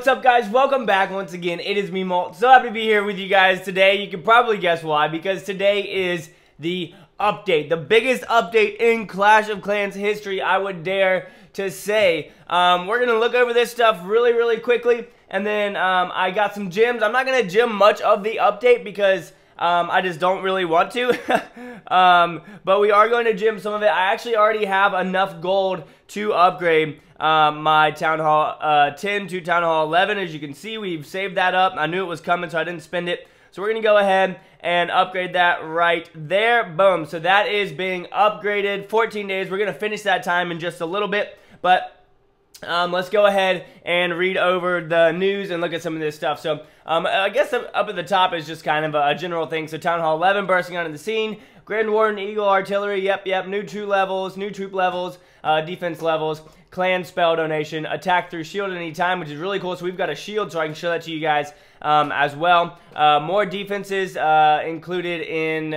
what's up, guys? Welcome back once again. It is me, Molt. So happy to be here with you guys today. You can probably guess why, because today is the update, the biggest update in Clash of Clans history, I would dare to say. We're going to look over this stuff really quickly, and then I got some gyms. I'm not going to gym much of the update because I just don't really want to, but we are going to gym some of it. I actually already have enough gold to upgrade my Town Hall 10 to Town Hall 11. As you can see, we've saved that up. I knew it was coming, so I didn't spend it. So we're going to go ahead and upgrade that right there. Boom. So that is being upgraded. 14 days. We're going to finish that time in just a little bit, but let's go ahead and read over the news and look at some of this stuff. So I guess up at the top is just kind of a general thing. So Town Hall 11 bursting onto the scene. Grand Warden, Eagle, Artillery, yep, new troop levels, defense levels, clan spell donation, attack through shield at any time, which is really cool. So we've got a shield, so I can show that to you guys as well. More defenses included in,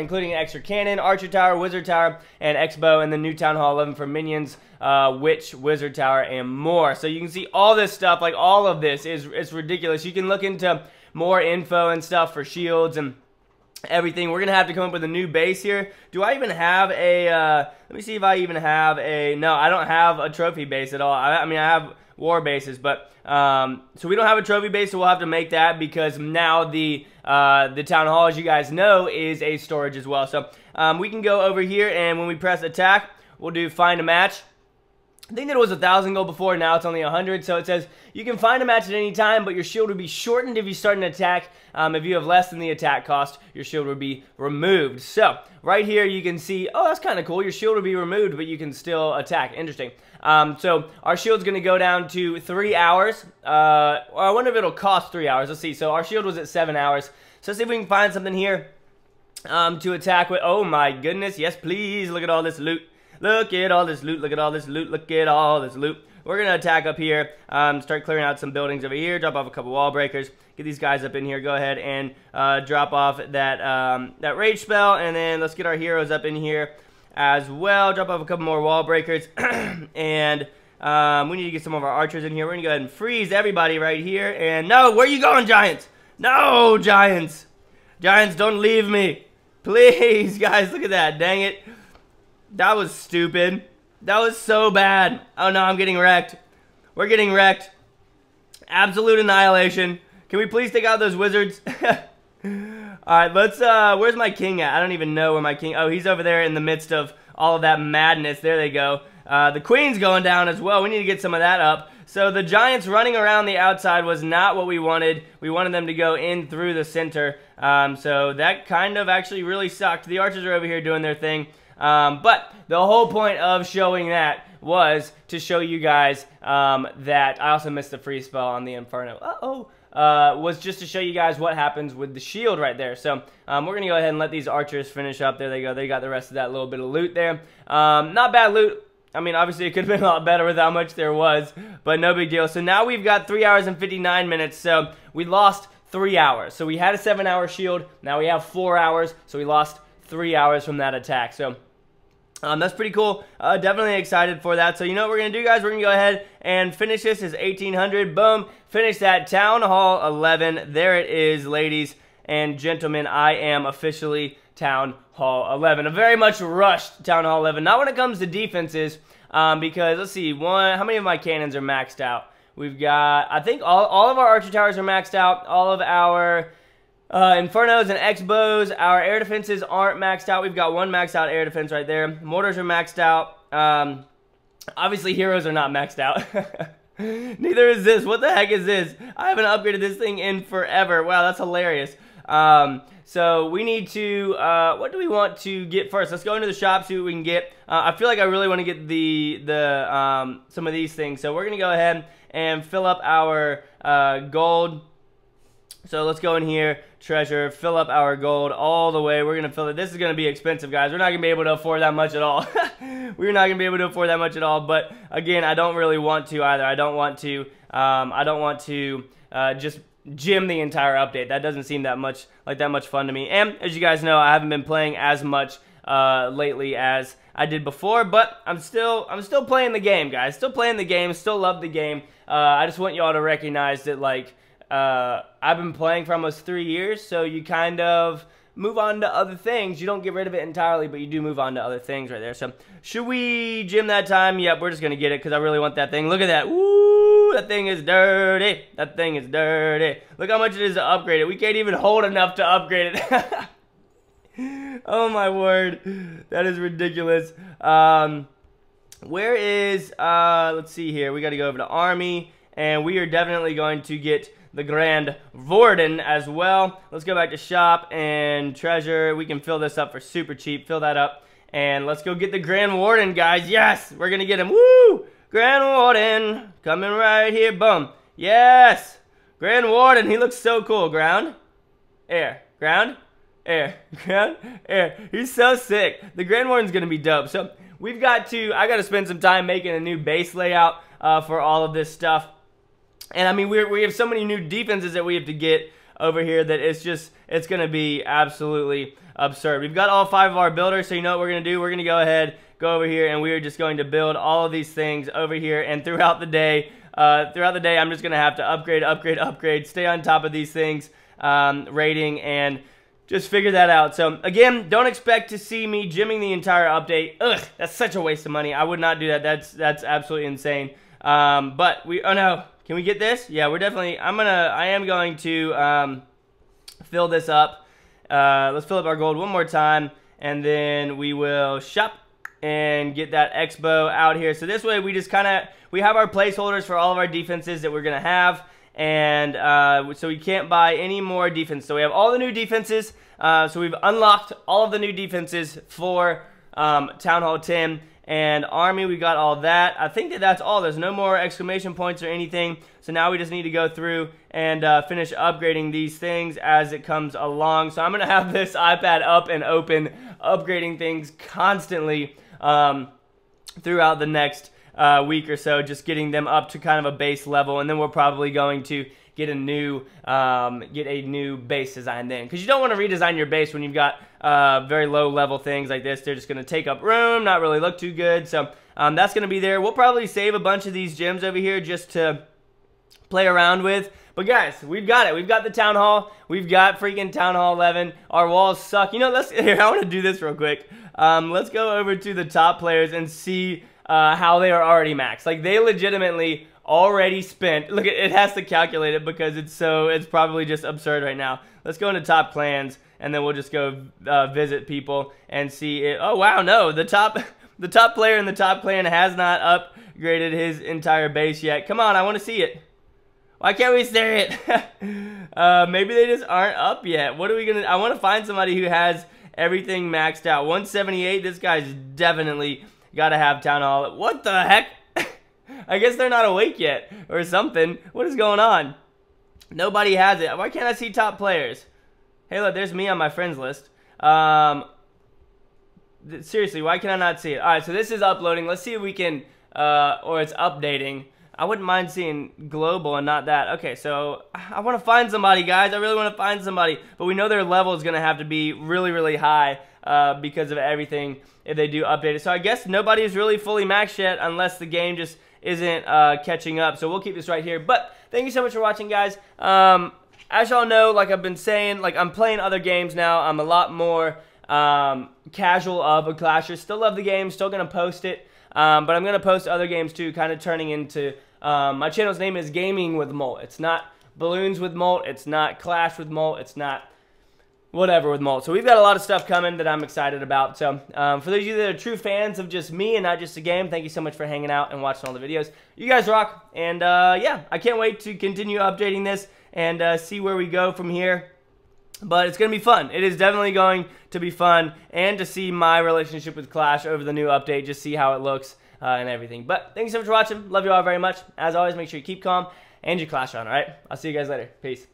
including an extra cannon, archer tower, wizard tower, and X-bow, and the new Town Hall 11 for minions, witch, wizard tower, and more. So you can see all this stuff, like all of this is, it's ridiculous. You can look into more info and stuff for shields and everything. We're gonna have to come up with a new base here. Do I even have a let me see if I even have a, no, I don't have a trophy base at all. I mean, I have war bases, but so we don't have a trophy base, so we'll have to make that, because now the Town Hall, as you guys know, is a storage as well. So we can go over here, and when we press attack, we'll do find a match. I think that it was 1,000 gold before, now it's only 100, so it says you can find a match at any time, but your shield would be shortened if you start an attack. If you have less than the attack cost, your shield would be removed. So, right here you can see, oh, that's kind of cool, your shield would be removed, but you can still attack. Interesting. So, our shield's going to go down to 3 hours. Or I wonder if it'll cost 3 hours. Let's see. So, our shield was at 7 hours. So, let's see if we can find something here to attack with. Oh, my goodness. Yes, please. Look at all this loot. Look at all this loot, look at all this loot, look at all this loot. We're going to attack up here, start clearing out some buildings over here, drop off a couple wall breakers, get these guys up in here, go ahead and drop off that, that rage spell, and then let's get our heroes up in here as well, drop off a couple more wall breakers, and we need to get some of our archers in here. We're going to go ahead and freeze everybody right here, and no, where are you going, Giants? No, Giants! Giants, don't leave me! Please, guys, look at that, dang it. That was stupid. That was so bad. Oh no, I'm getting wrecked. We're getting wrecked. Absolute annihilation. Can we please take out those wizards? Alright, let's, where's my king at? I don't even know where my king, oh, he's over there in the midst of all of that madness. There they go. The queen's going down as well. We need to get some of that up. So the Giants running around the outside was not what we wanted. We wanted them to go in through the center. So that kind of actually really sucked. The archers are over here doing their thing. But the whole point of showing that was to show you guys that I also missed the free spell on the Inferno. Was just to show you guys what happens with the shield right there. So we're going to go ahead and let these archers finish up. There they go. They got the rest of that little bit of loot there. Not bad loot. I mean, obviously it could have been a lot better with how much there was, but no big deal. So now we've got 3 hours and 59 minutes. So we lost 3 hours. So we had a 7-hour shield. Now we have 4 hours. So we lost 3 hours from that attack. So that's pretty cool. Definitely excited for that. So you know what we're going to do, guys? We're going to go ahead and finish this. This is 1800. Boom. Finish that. Town Hall 11. There it is, ladies and gentlemen. I am officially Town Hall 11. A very much rushed Town Hall 11. Not when it comes to defenses, because, let's see, how many of my cannons are maxed out? We've got, I think all of our archer towers are maxed out. All of our Infernos and X-bows, our air defenses aren't maxed out. We've got 1 maxed out air defense right there. Mortars are maxed out. Obviously, heroes are not maxed out. Neither is this. What the heck is this? I haven't upgraded this thing in forever. Wow, that's hilarious. So we need to, what do we want to get first? Let's go into the shop, see what we can get. I feel like I really want to get the some of these things. So we're going to go ahead and fill up our gold. So let's go in here, treasure, fill up our gold all the way. We're going to fill it. This is going to be expensive, guys. We're not going to be able to afford that much at all. We're not going to be able to afford that much at all. But, again, I don't really want to either. I don't want to just gym the entire update. That doesn't seem that much fun to me. And, as you guys know, I haven't been playing as much lately as I did before, but I'm still playing the game, guys. Still playing the game, still love the game. I just want y'all to recognize that, like, I've been playing for almost 3 years, so you kind of move on to other things. You don't get rid of it entirely, but you do move on to other things right there. So, should we gym that time? Yep, we're just going to get it because I really want that thing. Look at that. Ooh, that thing is dirty. That thing is dirty. Look how much it is to upgrade it. We can't even hold enough to upgrade it. Oh, my word. That is ridiculous. Where is, let's see here. We got to go over to Army, and we are definitely going to get the Grand Warden as well. Let's go back to shop and treasure. We can fill this up for super cheap. Fill that up. And let's go get the Grand Warden, guys. Yes, we're going to get him. Woo! Grand Warden coming right here. Boom. Yes. Grand Warden. He looks so cool. Ground. Air. Ground. Air. Ground. Air. He's so sick. The Grand Warden's going to be dope. So we've got to, I got to spend some time making a new base layout for all of this stuff. And, I mean, we have so many new defenses that we have to get over here that it's just, it's going to be absolutely absurd. We've got all 5 of our builders, so you know what we're going to do. We're going to go ahead, go over here, and we are just going to build all of these things over here. And throughout the day, I'm just going to have to upgrade, stay on top of these things, rating, and just figure that out. So, again, don't expect to see me gymming the entire update. Ugh, that's such a waste of money. I would not do that. That's absolutely insane. But we, oh, no. Can we get this? Yeah, we're definitely, I am going to fill this up. Let's fill up our gold one more time, and then we will shop and get that X-bow out here. So this way we just kind of, we have our placeholders for all of our defenses that we're going to have, and so we can't buy any more defense. So we have all the new defenses, so we've unlocked all of the new defenses for Town Hall 10. And Army, we got all that. I think that that's all. There's no more exclamation points or anything. So now we just need to go through and finish upgrading these things as it comes along. So I'm going to have this iPad up and open, upgrading things constantly throughout the next week or so, just getting them up to kind of a base level. And then we're probably going to get a new base design then, because you don't want to redesign your base when you've got very low level things like this. They're just going to take up room, not really look too good. So that's going to be there. We'll probably save a bunch of these gems over here just to play around with. But guys, we've got it. We've got the Town Hall. We've got freaking Town Hall 11. Our walls suck. You know, let's, here, I want to do this real quick. Let's go over to the top players and see how they are already maxed. Like, they legitimately already spent. Look, it has to calculate it because it's so, it's probably just absurd right now. Let's go into top clans, and then we'll just go visit people and see it. Oh wow, no, the top player in the top clan has not upgraded his entire base yet. Come on, I want to see it. Why can't we see it? Maybe they just aren't up yet. What are we gonna? I want to find somebody who has everything maxed out. 178. This guy's definitely gotta have Town Hall. What the heck? I guess they're not awake yet or something. What is going on? Nobody has it. Why can't I see top players? Hey, look, there's me on my friends list. Seriously, why can I not see it? All right, so this is uploading. Let's see if we can, or it's updating. I wouldn't mind seeing global and not that. Okay, so I want to find somebody, guys. I really want to find somebody. But we know their level is going to have to be really, really high because of everything if they do update it. So I guess nobody's really fully maxed yet unless the game just isn't catching up. So we'll keep this right here. But thank you so much for watching, guys. As y'all know, like I've been saying, like I'm playing other games now. I'm a lot more casual of a clasher. Still love the game. Still going to post it. But I'm going to post other games too, kind of turning into my channel's name is Gaming with Molt. It's not Balloons with Molt. It's not Clash with Molt. It's not whatever with Molt. So we've got a lot of stuff coming that I'm excited about. So for those of you that are true fans of just me and not just the game, thank you so much for hanging out and watching all the videos. You guys rock. And yeah, I can't wait to continue updating this and see where we go from here. But it's going to be fun. It is definitely going to be fun, and to see my relationship with Clash over the new update, just see how it looks and everything. But thank you so much for watching. Love you all very much. As always, make sure you keep calm and you Clash on, all right? I'll see you guys later. Peace.